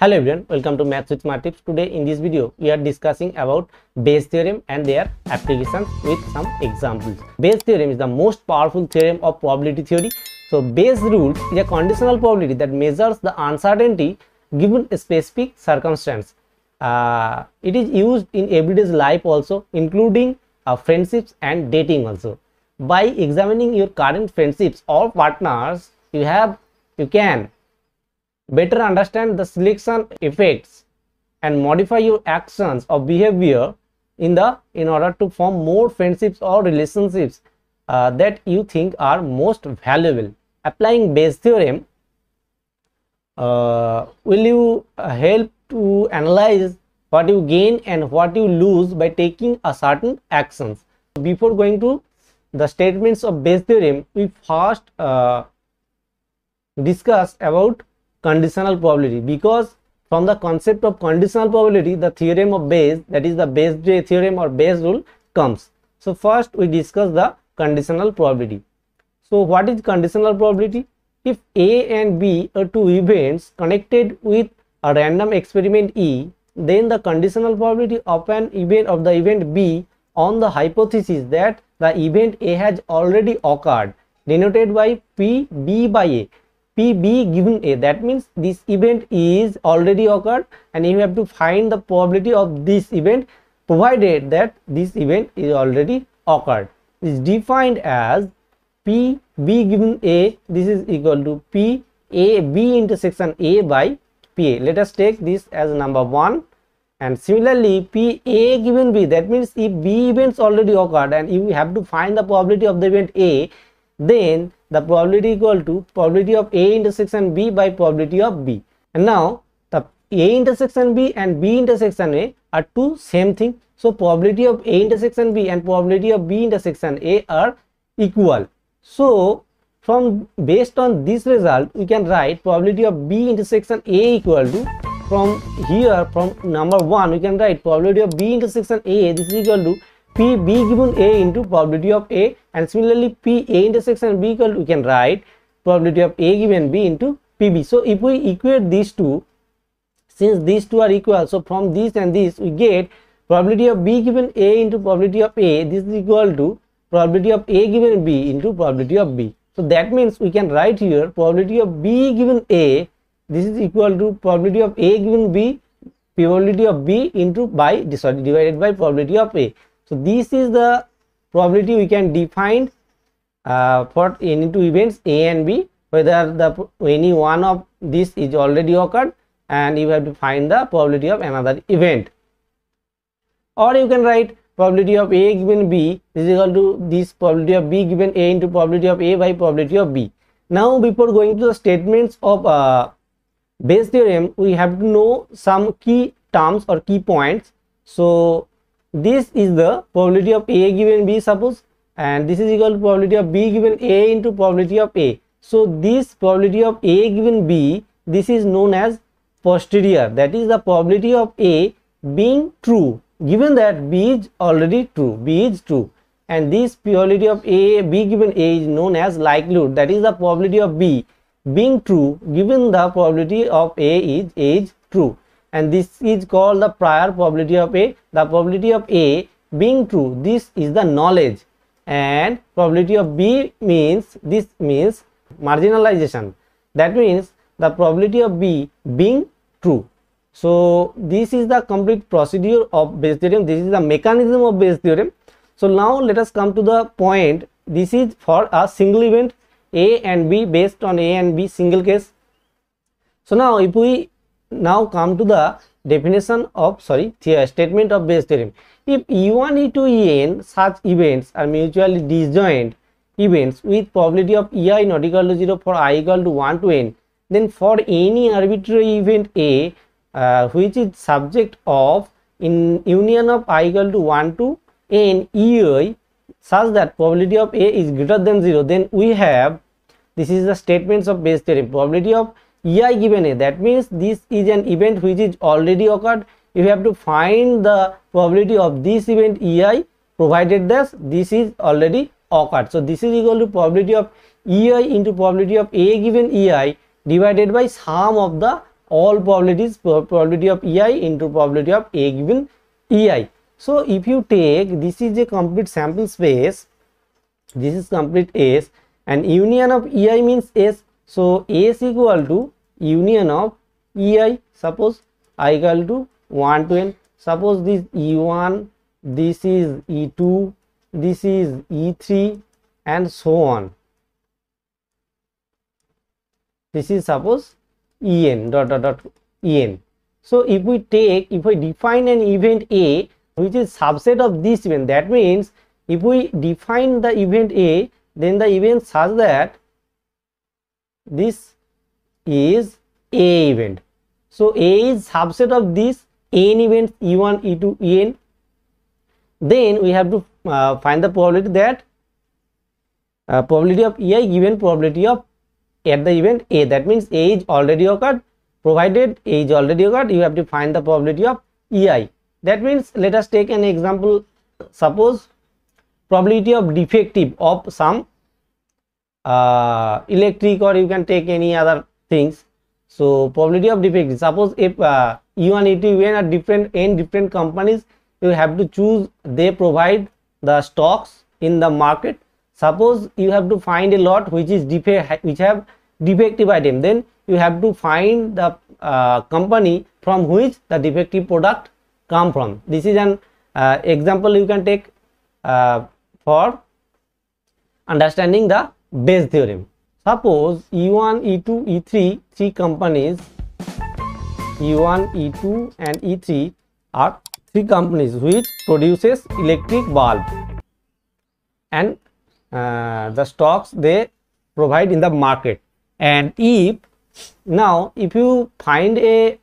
Hello everyone, welcome to Maths with Smart Tips. Today in this video we are discussing about Bayes' theorem and their applications with some examples. Bayes' theorem is the most powerful theorem of probability theory. So Bayes' rule is a conditional probability that measures the uncertainty given a specific circumstance. It is used in everyday life also, including friendships and dating also. By examining your current friendships or partners, you can better understand the selection effects and modify your actions or behavior in order to form more friendships or relationships that you think are most valuable. Applying Bayes' theorem will you help to analyze what you gain and what you lose by taking a certain actions. Before going to the statements of Bayes' theorem, we first discuss about conditional probability, because from the concept of conditional probability the theorem of Bayes, that is the Bayes' theorem or Bayes' rule, comes. So first we discuss the conditional probability. So what is conditional probability? If A and B are two events connected with a random experiment E, then the conditional probability of an event of the event B on the hypothesis that the event A has already occurred, denoted by PB by A. PB given A, that means this event is already occurred and you have to find the probability of this event provided that this event is already occurred. It is defined as PB given A, this is equal to PAB intersection A by PA. Let us take this as number 1, and similarly PA given B, that means if B events already occurred and you have to find the probability of the event A, then the probability equal to probability of A intersection B by probability of B. And now the A intersection B and B intersection A are two same thing, so probability of A intersection B and probability of B intersection A are equal. So from based on this result we can write probability of B intersection A equal to, from here from number 1 we can write probability of B intersection A, this is equal to PB given A into probability of A, and similarly PA intersection B equal to, we can write probability of A given B into PB. So if we equate these two, since these two are equal, so from this and this we get probability of B given A into probability of A, this is equal to probability of A given B into probability of B. So that means we can write here probability of B given A, this is equal to probability of A given B, probability of B into divided by probability of A. So this is the probability we can define for any two events A and B, whether any one of this is already occurred, and you have to find the probability of another event. Or you can write probability of A given B, this is equal to this probability of B given A into probability of A by probability of B. Now before going to the statements of Bayes' theorem, we have to know some key terms or key points. So this is the probability of A given B, suppose, and this is equal to probability of B given A into probability of A. So this probability of A given B, this is known as posterior, that is the probability of A being true, given that B is already true, B is true, and this probability of A, B given A is known as likelihood, that is the probability of B being true given the probability of A is true. And this is called the prior probability of A, the probability of A being true, this is the knowledge, and probability of B means, this means marginalization, that means the probability of B being true. So this is the complete procedure of Bayes' theorem, this is the mechanism of Bayes' theorem. So now let us come to the point, this is for a single event A and B, based on A and B single case. So now if we come to the definition of statement of Bayes' theorem. If E1, E2, En such events are mutually disjoint events with probability of Ei not equal to 0 for I equal to 1 to n, then for any arbitrary event A which is subject of in union of I equal to 1 to n Ei such that probability of A is greater than 0, then we have, this is the statements of Bayes' theorem, probability of Ei given A, that means this is an event which is already occurred, you have to find the probability of this event Ei provided that this is already occurred. So this is equal to probability of Ei into probability of A given Ei divided by sum of the all probabilities, probability of ei into probability of a given ei. So if you take, this is a complete sample space, this is complete S, and union of ei means S. So S equal to union of ei. Suppose I equal to 1 to n. Suppose this E1, this is E2, this is E3, and so on. This is suppose En dot dot dot En. So if we take, if we define an event A which is subset of this event, that means if we define the event A, then the event such that this is A event. So A is subset of this n events E1, E2, En. Then we have to find the probability that probability of Ei given probability of at the event A. That means A is already occurred. Provided A is already occurred, you have to find the probability of Ei. That means let us take an example. Suppose probability of defective of some electric, or you can take any other things. So probability of defective, suppose if E1, E2, En are different, n different companies, you have to choose, they provide the stocks in the market. Suppose you have to find a lot which is which have defective item, then you have to find the company from which the defective product come from. This is an example you can take for understanding the Bayes' theorem. Suppose E1, E2, E3, three companies, E1, E2 and E3 are three companies which produces electric bulb, and the stocks they provide in the market. And if now if you find a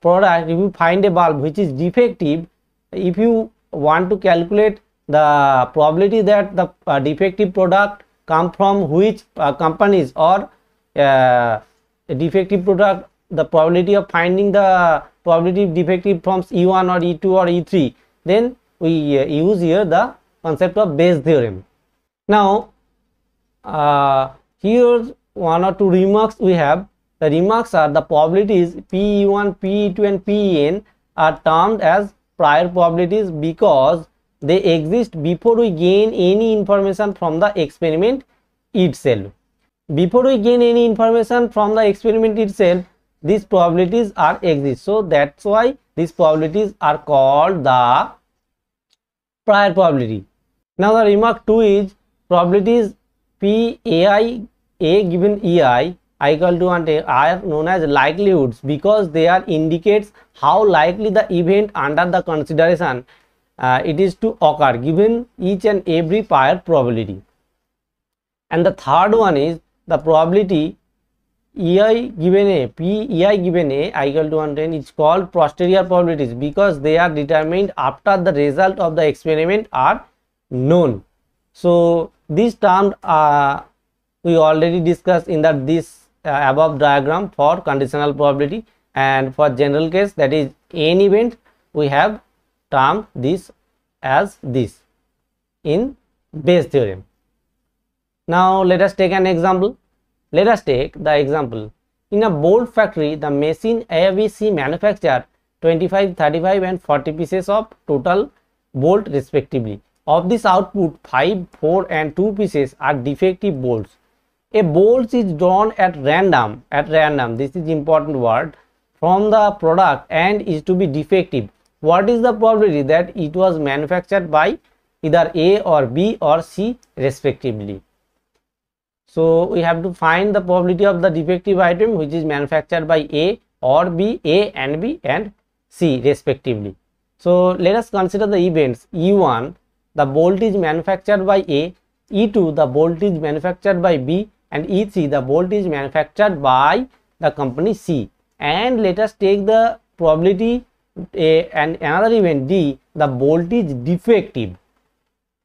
product, if you find a bulb which is defective, if you want to calculate the probability that the defective product come from which companies, or a defective product, the probability of finding the probability of defective from E1 or E2 or E3, then we use here the concept of Bayes' theorem. Now here one or two remarks we have. The remarks are, the probabilities PE1, PE2 and PEN are termed as prior probabilities because they exist before we gain any information from the experiment itself. Before we gain any information from the experiment itself, these probabilities are exist. So that's why these probabilities are called the prior probability. Now the remark 2 is, probabilities P ai a given ei I equal to and a are known as likelihoods because they are indicates how likely the event under the consideration it is to occur given each and every prior probability. And the third one is, the probability ei given a p ei given a I equal to 110 is called posterior probabilities because they are determined after the result of the experiment are known. So these terms we already discussed in that this above diagram for conditional probability, and for general case, that is n event, we have termed this as this in Bayes' theorem. Now let us take an example. Let us take the example. In a bolt factory, the machine ABC manufactured 25, 35 and 40 pieces of total bolt respectively. Of this output, 5, 4 and 2 pieces are defective bolts. A bolt is drawn at random, this is important word, from the product and is to be defective. What is the probability that it was manufactured by either A or B or C respectively? So we have to find the probability of the defective item which is manufactured by A or B, A and C respectively. So let us consider the events. E1, the bolt is manufactured by A. E2, the bolt is manufactured by B, and E3, the bolt is manufactured by the company C. And let us take the probability A and another event D, the bolt is defective.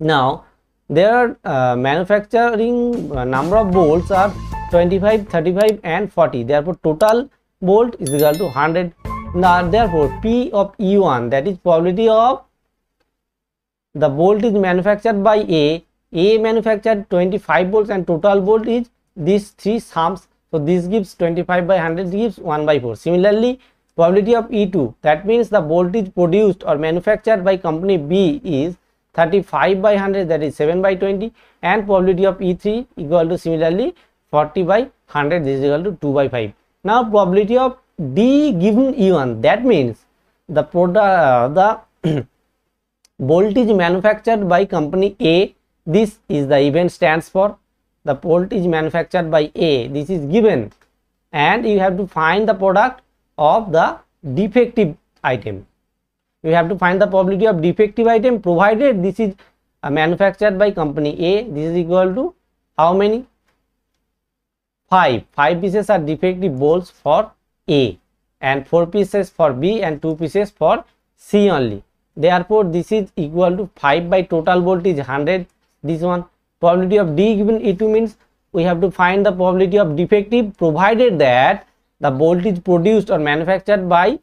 Now their manufacturing number of bolts are 25, 35 and 40. Therefore total bolt is equal to 100. Now therefore P of E1, that is probability of the bolt is manufactured by A manufactured 25 bolts and total bolt is these three sums. So this gives 25 by 100 gives 1/4. Similarly, probability of E2, that means the voltage produced or manufactured by company B is 35 by 100, that is 7/20, and probability of E3 equal to similarly 40 by 100, this is equal to 2/5. Now probability of D given E1, that means the voltage manufactured by company A, this is the event stands for the voltage manufactured by A, this is given, and you have to find the product of the defective item. You have to find the probability of defective item provided this is manufactured by company A. This is equal to how many? 5. 5 pieces are defective bolts for A, and 4 pieces for B, and 2 pieces for C only. Therefore, this is equal to 5 by total voltage 100. This one. Probability of D given E2 means we have to find the probability of defective provided that the voltage produced or manufactured by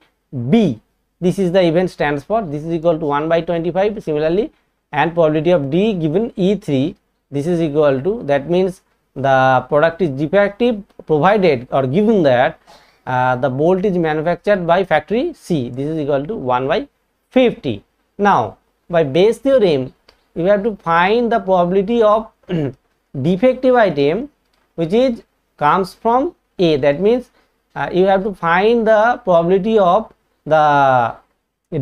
B, this is the event stands for, this is equal to 1/25 similarly, and probability of D given E3, this is equal to, that means the product is defective provided or given that the voltage manufactured by factory C, this is equal to 1/50. Now by Bayes' theorem you have to find the probability of defective item which is comes from A, that means you have to find the probability of the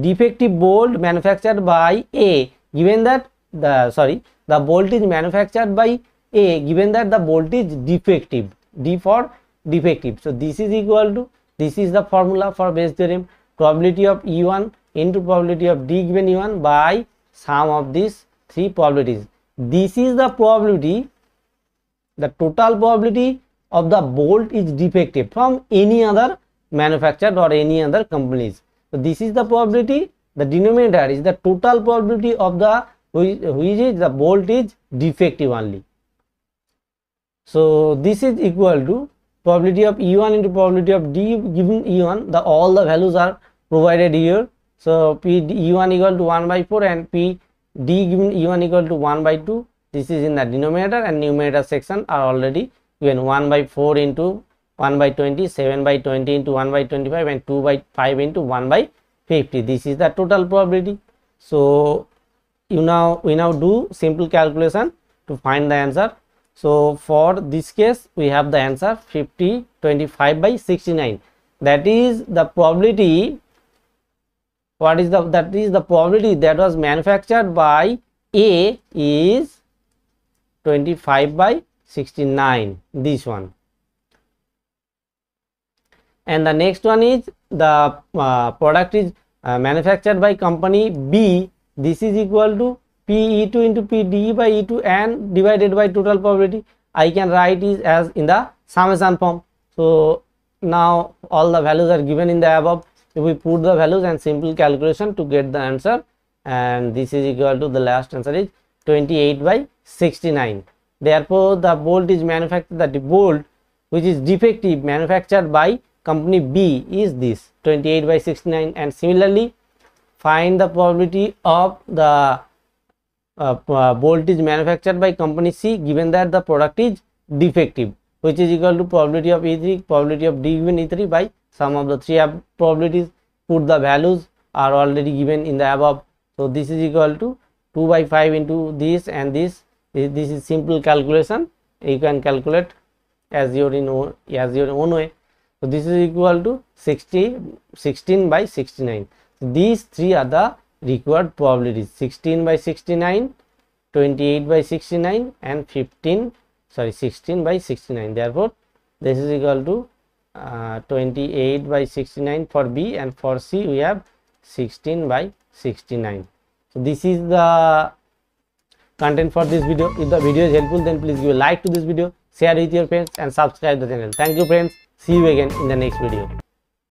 defective bolt manufactured by A given that the voltage manufactured by A given that the voltage defective, D for defective. So this is equal to, this is the formula for Bayes' theorem, probability of E1 into probability of D given E1 by sum of these three probabilities. This is the probability, the total probability of the bolt is defective from any other manufactured or any other companies. So this is the probability, the denominator is the total probability of the which is the bolt is defective only. So this is equal to probability of E1 into probability of D given E1, the all the values are provided here. So P E1 equal to 1/4 and P D given E1 equal to 1/2. This is in the denominator, and numerator section are already given, 1/4 into 1/20, 7/20 into 1/25, and 2/5 into 1/50. This is the total probability. So we now do simple calculation to find the answer. So for this case we have the answer 25 by 69, that is the probability. What is the probability that was manufactured by A is 25 by 69, this one. And the next one is the product is manufactured by company B, this is equal to PE2 into PD by E2 and divided by total probability. I can write it as in the summation form. So now all the values are given in the above. We put the values and simple calculation to get the answer, and this is equal to, the last answer is 28 by 69. Therefore the bolt is manufactured, the bolt which is defective manufactured by company B is this 28 by 69. And similarly find the probability of the bolt is manufactured by company C given that the product is defective, which is equal to probability of E3, probability of D given E3 by sum of the three probabilities. Put the values are already given in the above. So this is equal to 2/5 into this and this. This is simple calculation, you can calculate as your own way. So this is equal to 16 by 69. So these three are the required probabilities: 16 by 69, 28 by 69, and 16 by 69. Therefore this is equal to 28 by 69 for B, and for C we have 16 by 69. So this is the content for this video. If the video is helpful, then please give a like to this video, share with your friends, and subscribe the channel. Thank you friends, see you again in the next video.